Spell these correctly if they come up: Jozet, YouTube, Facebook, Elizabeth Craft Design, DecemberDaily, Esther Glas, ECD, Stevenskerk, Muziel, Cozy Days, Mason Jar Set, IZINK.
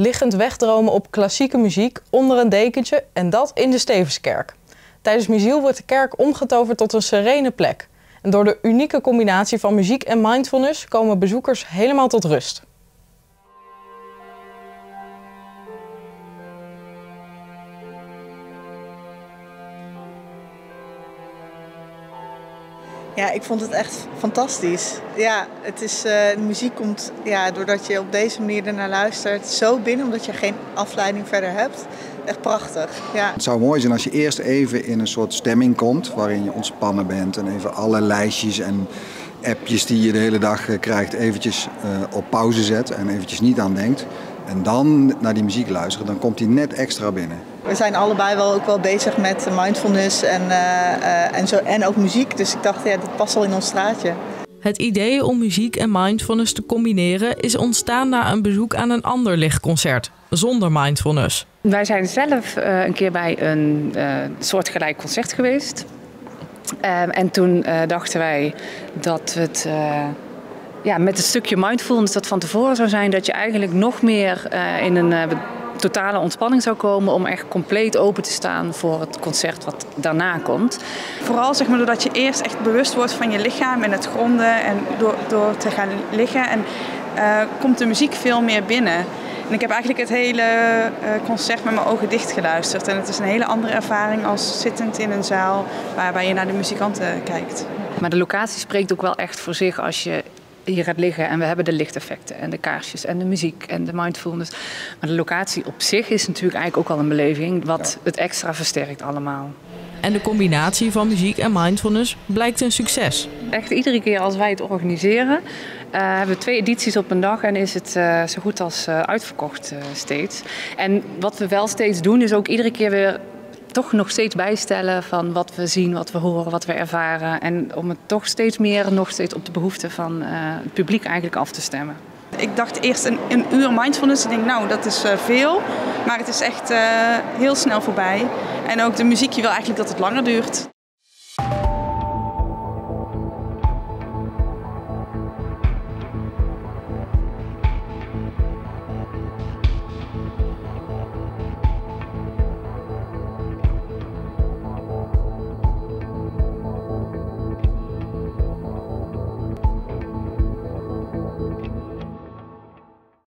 liggend wegdromen op klassieke muziek onder een dekentje en dat in de Stevenskerk. Tijdens Muziel wordt de kerk omgetoverd tot een serene plek. En door de unieke combinatie van muziek en mindfulness komen bezoekers helemaal tot rust. Ja, ik vond het echt fantastisch. Ja, het is, de muziek komt doordat je op deze manier ernaar luistert zo binnen, omdat je geen afleiding verder hebt. Echt prachtig. Ja. Het zou mooi zijn als je eerst even in een soort stemming komt waarin je ontspannen bent en even alle lijstjes en appjes die je de hele dag krijgt eventjes op pauze zet en eventjes niet aan denkt. En dan naar die muziek luisteren, dan komt die net extra binnen. We zijn allebei ook wel bezig met mindfulness en ook muziek. Dus ik dacht, ja, dit past al in ons straatje. Het idee om muziek en mindfulness te combineren is ontstaan na een bezoek aan een ander lichtconcert, zonder mindfulness. Wij zijn zelf een keer bij een soortgelijk concert geweest. En toen dachten wij dat het... met het stukje mindfulness dat van tevoren zou zijn, dat je eigenlijk nog meer in een totale ontspanning zou komen om echt compleet open te staan voor het concert wat daarna komt. Vooral zeg maar doordat je eerst echt bewust wordt van je lichaam en het gronden en door te gaan liggen en komt de muziek veel meer binnen. En ik heb eigenlijk het hele concert met mijn ogen dicht geluisterd en het is een hele andere ervaring als zittend in een zaal waarbij je naar de muzikanten kijkt. Maar de locatie spreekt ook wel echt voor zich als je hier gaat liggen en we hebben de lichteffecten en de kaarsjes en de muziek en de mindfulness. Maar de locatie op zich is natuurlijk eigenlijk ook al een beleving wat het extra versterkt allemaal. En de combinatie van muziek en mindfulness blijkt een succes. Echt iedere keer als wij het organiseren hebben we 2 edities op een dag en is het zo goed als uitverkocht steeds. En wat we wel steeds doen is ook iedere keer weer toch nog steeds bijstellen van wat we zien, wat we horen, wat we ervaren. En om het toch steeds meer op de behoeften van het publiek eigenlijk af te stemmen. Ik dacht eerst een uur mindfulness. Ik denk nou, dat is veel. Maar het is echt heel snel voorbij. En ook de muziek, je wil eigenlijk dat het langer duurt.